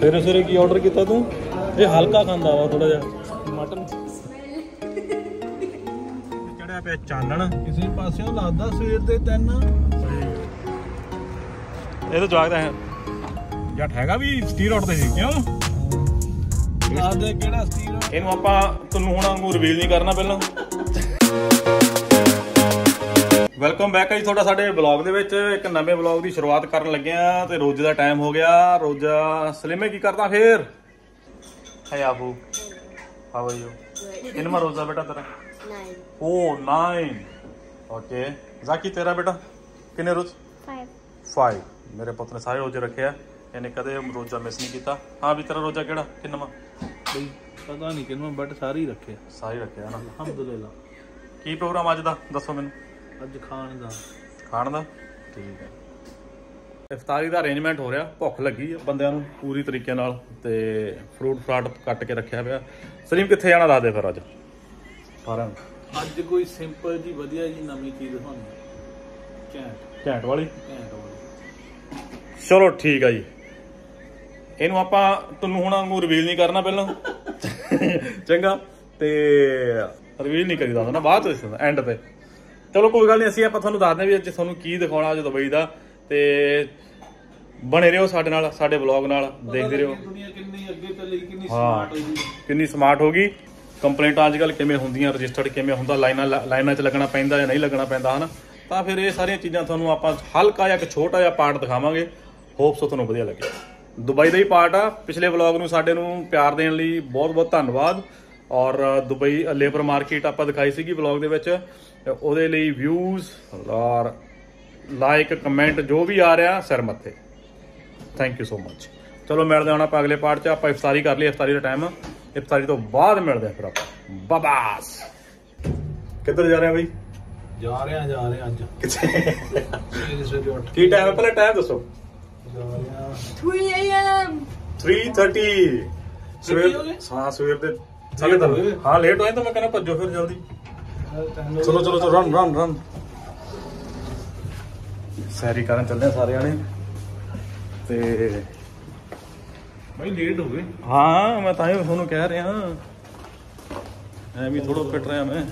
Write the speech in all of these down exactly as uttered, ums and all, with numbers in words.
सवेरे सवेरे की ऑर्डर किया तू ये हल्का खांदा वा थोड़ा जा मटन चढ़िया पे चानन किसी पासे लगदा सवेर दे तीन ये तो जागदा है जट हैगा भी स्टील रोड ते क्यों आज दे केड़ा स्टील रोड इनु आपा तुनु हुणा नू रिवील नहीं करना पहला। वेलकम बैक जी थोड़ा साडे ब्लॉग दे विच एक नवे ब्लॉग दी शुरुआत करन लगे आ ते रोजे दा टाइम हो गया रोजा सलेमे की करदा फिर Hey Abu, how are you? Good. How many days beta tera? Nine. Oh, nine. Okay. Zaki tera beta? Kitne roz? Five. Five. मेरे पुत्र ने सारे रोज़ रखे हैं, यानी कदे रोज़ा मिस नहीं किया। हाँ भी तेरा रोज़ा केड़ा? किन्ना मा? पता नहीं किन्ना मा, बट सारे ही रखे हैं। सारे रखे हैं ना? अल्हम्दुलिल्लाह। की प्रोग्राम आज दा? दसो मिनट। आज खान दा। खान दा? ठीक है। इफ्तारी का अरेंजमेंट हो रहा भुख लगी बंदियां नूं पूरी तरीके नाल ते फ्रूट फ्राट कट के रखा पाया। सलीम कित्थे जाना दस दे फिर अज सारा अज कोई सिंपल जी वधिया जी नवी चीज दिखाऊंगा घैंट घैंट वाली घैंट वाली चलो ठीक है जी इनू आपां तुहानूं हुण वांगू रिवील नहीं करना पहला चंगा ते रिवील नहीं करी दसदा ना बाद एंड ते चलो कोई गल नहीं असीं आपां तुहानूं दसदे भी अज तुहानूं की दिखाउणा अज दुबई दा ते बने रहो साडे नाल साडे ब्लॉग नाल देखदे रहो दुनिया कितनी अगे चली कितनी स्मार्ट होगी कितनी स्मार्ट होगी कंप्लेंट आजकल किवें हुंदियां रजिस्टर्ड किवें हुंदा लाइना लाइना च लगना पैंदा या नहीं लगना पैंदा है ना तां फिर ये सारी चीज़ां तुहानूं आपां हल्का या एक छोटा या पार्ट दिखावांगे होप्स तुहानूं वधिया लगे दुबई दा ही पार्ट आ पिछले ब्लॉग नूं साडे नूं प्यार देण लई बहुत बहुत धन्नवाद और दुबई लेबर मार्केट आपां दिखाई सीगी ब्लॉग दे विच ओहदे लई व्यूज़ और लाइक कमेंट जो भी आ रहा सिर मत्थे थैंक यू सो मच। चलो मिलते हम आप अगले पार्ट आप इफ्तारी कर लिए इफ्तारी का टाइम इफ्तारी तो बाद मिलते हैं फिर आप बबास किधर जा रहे हैं भाई जा रहे हैं जा रहे हैं आज की टाइम है पहले टाइम दसो three A M three thirty सवेर हाँ सवेर दे साढ़े दस हाँ लेट होए तो मैं कहना भजो फिर जल्दी चलो चलो चलो रन रन रन सैरी करन चलने सारे आने ते भाई लेट हो गए हाँ मैं ताई तुहानूं कह रहा मैं भी थोड़ा फिट रहा मैं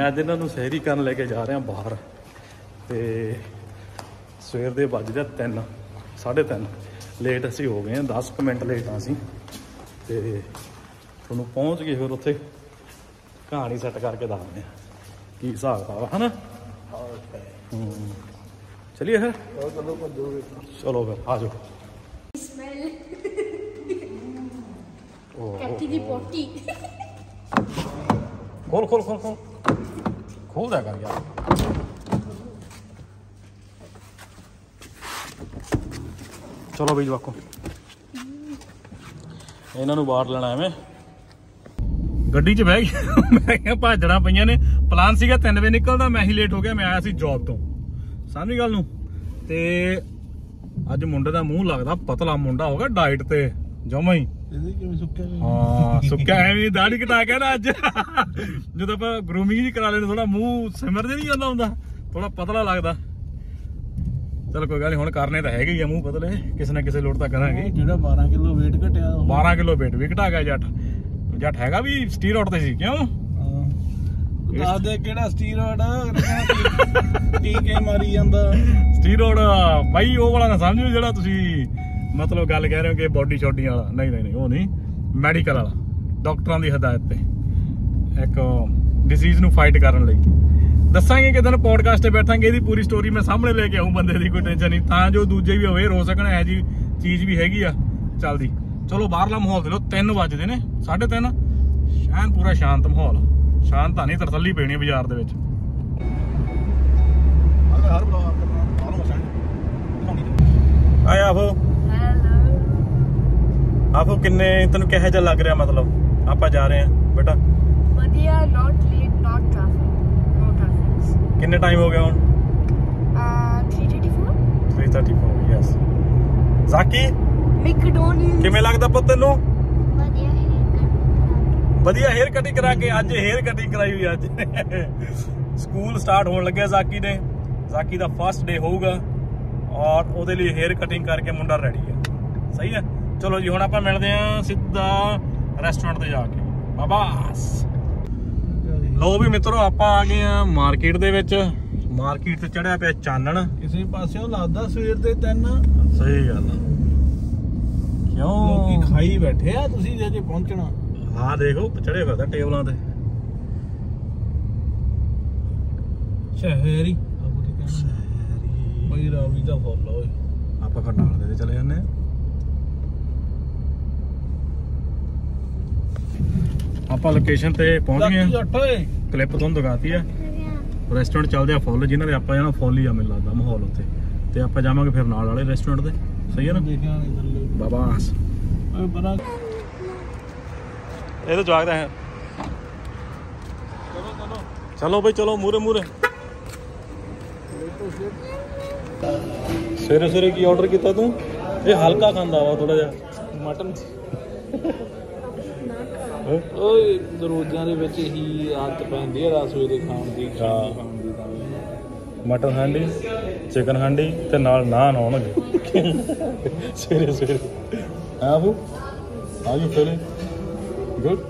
मैं तो इन्हों सैरी करन लैके जा रहा बाहर ते सवेर दे बजदे तीन साढ़े तीन लेट असीं हो गए दस क मिनट लेट आं असीं ते तुहानूं पहुँच गए फिर उत्थे कहानी सैट करके दस्सदे आं की हिसाब कताब है ना चलिए फिर चलो फिर आ जाओ खोल खोल खोल खोल खोल दिया कर यार चलो भाई जवाको इन्हों बाहर लेना एवं गड्डी च बह गया भाजड़ा पईयां ने प्लान सीगा तीन बजे निकलदा मैं ही लेट हो गया मैं आया सी जॉब तो समझी गल नूं ते अज मुंडे दा मूंह लगदा पतला मुंडा होगा डाइट ते जमा ही हाँ सुक्या एवें दाढ़ी कटा के ना अज जदों आपां ग्रूमिंग जी करा लैंदे थोड़ा मूंह सिमर दे नहीं जांदा हुंदा थोड़ा पतला लगदा चलो कोई गल नहीं हुण करने तां हैगे ही आ मूंह पतले किसी ना किसी लोड़ तां करांगे जिहड़ा बारह किलो वेट घटिया बारह किलो वेट भी घटा गया जट जट हैगा भी स्टीरॉयड ते सी क्यों दस दे केड़ा स्टीरॉयड टीके मारी जांदा स्टीरॉयड भाई ओ वाला ना समझो जेड़ा तुसी मतलब गल कह रहे हो कि बॉडी शॉडी वाला नहीं नहीं नहीं ओ नहीं मेडिकल वाला डॉक्टरां दी हिदायत ते एक डिसीज नू फाइट करन लई दसांगे कि दिन पॉडकास्ट ते बैठांगे इहदी पूरी स्टोरी मैं सामने लेके आऊं बंदे दी कोई टेंशन नहीं तां जो दूजे भी अवेयर हो सकण ऐ जी चीज़ भी हैगी आ चलदी चलो बाहरला माहौल दे लो तीन वजदे ने साढ़े तीन शैन पूरा शांत माहौल शांत नहीं तरसली पैनी बाजार दे विच हाय आफो आफो किन्ने तैनूं किहो जिहा लग रहा मतलब आपां जा रहे हैं बेटा वधिया not late not traffic no traffic किन्ने टाइम हो गया हुण थ्री थर्टी फोर यस ज़ाकी मैकडोनल्ड किवें लगदा पुत्त तैनूं वधिया हेयर कटिंग करा के अज हेयर कटिंग कराई हुई अज स्कूल स्टार्ट होने लगे ज़ाकी ने ज़ाकी दा फर्स्ट डे होगा और ओहदे लिए हेयर कटिंग करके मुंडा रेडी है सही है। चलो जी हम आप मिलते हैं सीधा रेस्टोरेंट से जाके बाबास। लो भी मित्रों आप आ गए हैं मार्केट दे विच। मार्केट से चढ़िया पे चानन किसी पासे लगदा सवेर दे तीन। सही गल क्यों लोकी खाई बैठे आ तुसी जे पहुंचना। हां देखो चढ़े फिरदा टेबलां ते शहरी शहरी भाई रावी दा फॉलो आप फिर नाल दे चले जाने। ਆਪਾਂ ਲੋਕੇਸ਼ਨ ਤੇ ਪਹੁੰਚ ਗਏ ਕਲਿੱਪ ਤੁਹਾਨੂੰ ਦਿਖਾਤੀ ਹੈ ਰੈਸਟੋਰੈਂਟ ਚੱਲਦੇ ਆ ਫੁੱਲ ਜਿਨ੍ਹਾਂ ਦੇ ਆਪਾਂ ਜਾਣਾ ਫੁੱਲ ਹੀ ਆ ਮੈਨੂੰ ਲੱਗਦਾ ਮਾਹੌਲ ਉੱਤੇ ਤੇ ਆਪਾਂ ਜਾਵਾਂਗੇ ਫਿਰ ਨਾਲ ਵਾਲੇ ਰੈਸਟੋਰੈਂਟ ਤੇ। ਸਹੀ ਹੈ ਨਾ ਬਾਬਾਸ ਇਹ ਤਾਂ ਜਾਗਦਾ ਹੈ। ਚਲੋ ਚਲੋ ਚਲੋ ਬਈ ਚਲੋ ਮੂਰੇ ਮੂਰੇ। ਸਵੇਰੇ ਸਵੇਰੇ ਕੀ ਆਰਡਰ ਕੀਤਾ ਤੂੰ? ਇਹ ਹਲਕਾ ਖਾਂਦਾ ਵਾ ਥੋੜਾ ਜਿਹਾ ਮਟਨ रोजा ही आदत पैंदी है रस वे खाने की। मटन हांडी चिकन हांडी ते नाल नान आउणगे सवेरे सवेरे। आहो आज फिर गुड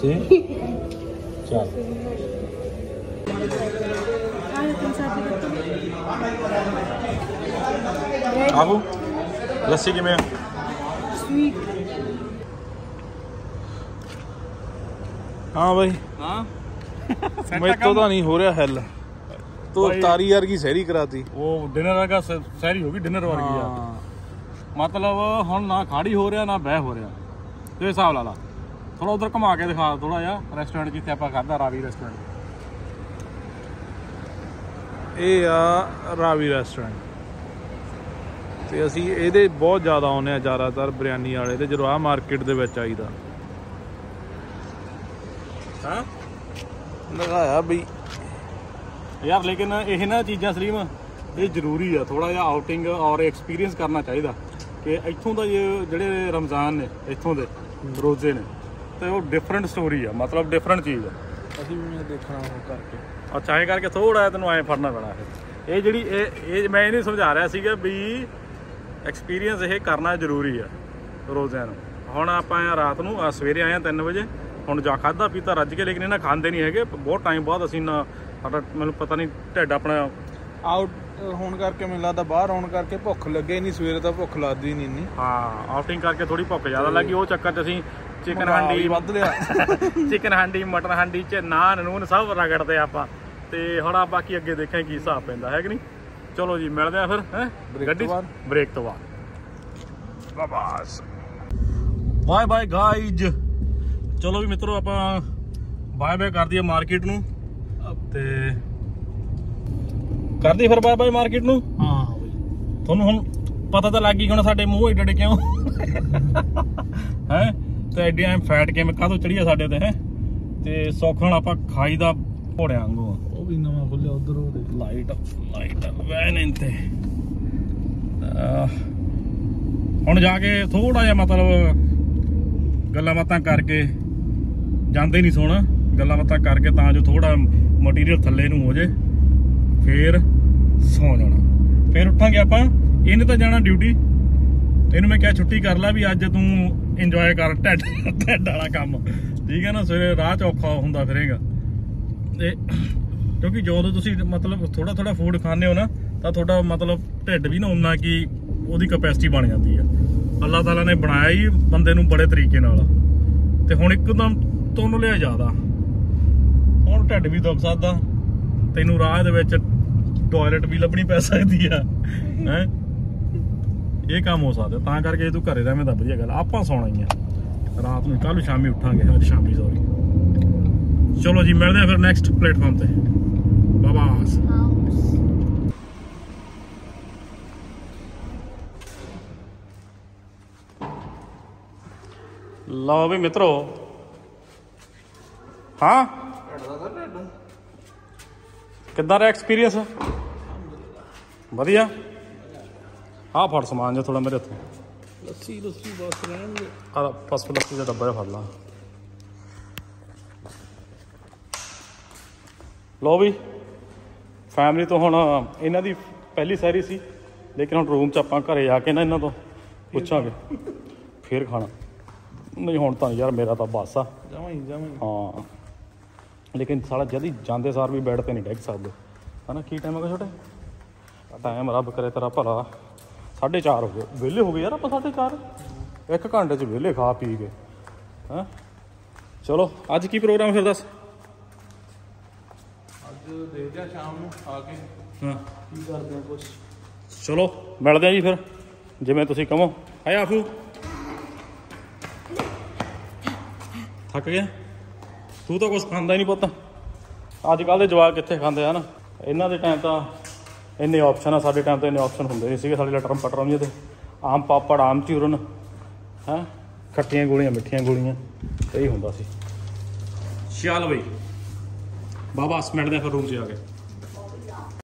जी चल आहो लस्सी किवें स्वीट। हाँ भाई हाँ मैं तो नहीं हो रहा हेल तो तारी यार की सहरी कराती वो डिनर का सहरी होगी डिनर वाली। हाँ मतलब हम ना खाड़ी हो रहा ना बह हो रहा तो हिसाब ला ला थोड़ा उधर घुमा के दिखा थोड़ा जा रेस्टोरेंट जिसे आप करता रावी रेस्टोरेंट। ये आ रावी रेस्टोरेंट तो असी ये बहुत ज़्यादा आने ज़्यादातर बिरयानी वाले तो जो आ मार्केट के आई दा हाँ लगाया बी यार। लेकिन यह ना चीज़ा सलीम ये जरूरी है थोड़ा जहा आउटिंग और एक्सपीरियंस करना चाहिए कि इतों का जोड़े रमज़ान ने इतों के रोजे ने तो वो डिफरेंट स्टोरी है मतलब डिफरेंट चीज़ है। देखना करके अच्छा ये करके थोड़ा तेन आए फड़ना पैना है ये जी मैं इन्हें समझा रहा भी एक्सपीरियंस ये करना जरूरी है रोजे हम आप रात को सवेरे आए हैं तीन बजे हम जा खादा पीता रज के लेकिन इन्हें खाते नहीं है बहुत टाइम बाद असी ना साडा मैं पता नहीं ढिड अपना आउट होने करके मैं लगता बाहर होने करके भुख लगे नहीं सवेरे तो भुख लगती नहीं इन्नी। हाँ आउटिंग करके थोड़ी भुख ज़्यादा लगी वो चक्कर असी चिकन हांडी वध लिया चिकन हांडी मटन हांडी च नान नून सब रगड़ते आप हम आप बाकी अगे देखें की हिसाब पैंदा है कि नहीं। चलो जी मिलते हैं फिर है गड्डी ब्रेक तो बाद बस बाय बाय गाइज। चलो भी मित्रों आप बाय बाय कर दिए मार्केट नूं ते कर दी फिर बाय बाय मार्केट नूं। हाँ तुहानूं हुण पता तो लग गई हुण साडे मूँह एडे एडे क्यों है तो एडिया फैट किवें काहतों चढ़ी है साडे ते है तो सौख नाल आपां खाई दा घोड़ियां वांगू। वो भी नवां खुल्लिया उधर वो लाइट लाइट वैन इनते हुण जाके थोड़ा जिहा मतलब गल्लां बातां करके जाते नहीं सोना गल्लां बातां करके तां जो थोड़ा मटीरियल थल्ले नूं हो जाए फिर सौ जाना फिर उठांगे आपां। इन्हें तो जाना ड्यूटी इन्हें मैं क्या छुट्टी कर ला भी अज तू इंजॉय कर ढिड ढिड वाला काम ठीक है ना सवेरे राह च औखा हुंदा फिरेगा ते क्योंकि जो तुसी मतलब थोड़ा थोड़ा फूड खाने हो ना तो थोड़ा मतलब ढिड भी ना उन्ना कि ओहदी कैपेसिटी बन जाती है। अल्लाह ताला ने बनाया ही बंदे नूं बड़े तरीके नाल ते हुण एकदम तों लिया ज़्यादा हुण ढिड भी दुख सकदा तैनूं राह दे विच टॉयलेट भी लभणी पै सकदी आ हैं ये काम हो सकदा तां करके तूं घरे रहिंदा वधिया गल। आपां सौणा ही है रात नूं कल शामी उठांगे अज शामी सॉरी। चलो जी मिलदे आं फिर नैक्सट प्लेटफॉर्म ते बाबास। लो भी मित्रों हाँ किद्दां रहा एक्सपीरियंस वधिया। हाँ फड़ समान जो थोड़ा मेरे हत्थों लस्सी लस्सी बस लस्सी का डब्बा फड़ ला। लो भी फैमिली तो हुण इन्हां दी पहली सहरी सी लेकिन हुण रूम च आपां घरे जाके ना इन्हां तो ਪੁੱਛਾਂ ਫਿਰ ਖਾਣਾ नहीं हूँ तो यार मेरा तो बस आ हाँ लेकिन साला जल्दी जाते सार भी बैठते नहीं डिग सकते है ना। की टाइम है छोटे टाइम रब करे तेरा भला साढ़े चार हो गए वेले हो गए यार आप साढ़े चार एक घंटे च वेले खा पी गए हैं। चलो अज की प्रोग्राम फिर दस चलो मिलते हैं जी फिर जिमें तुम कहो है आफू थक गया तू तो कुछ खाता ही नहीं पुत अजकल के जवाब कितने खाते है ना। इन्हों के टाइम तो इन्ने ऑप्शन आ साढ़े टाइम तो इन्ने ऑप्शन होंगे नहीं साढ़े लटरम पटरम जी आम पापड़ आम चूरन है खट्टिया गोलियां मिठिया गोलियां यही होंगे। चल बई वाह बस मिलते हैं फिर रूम से आके।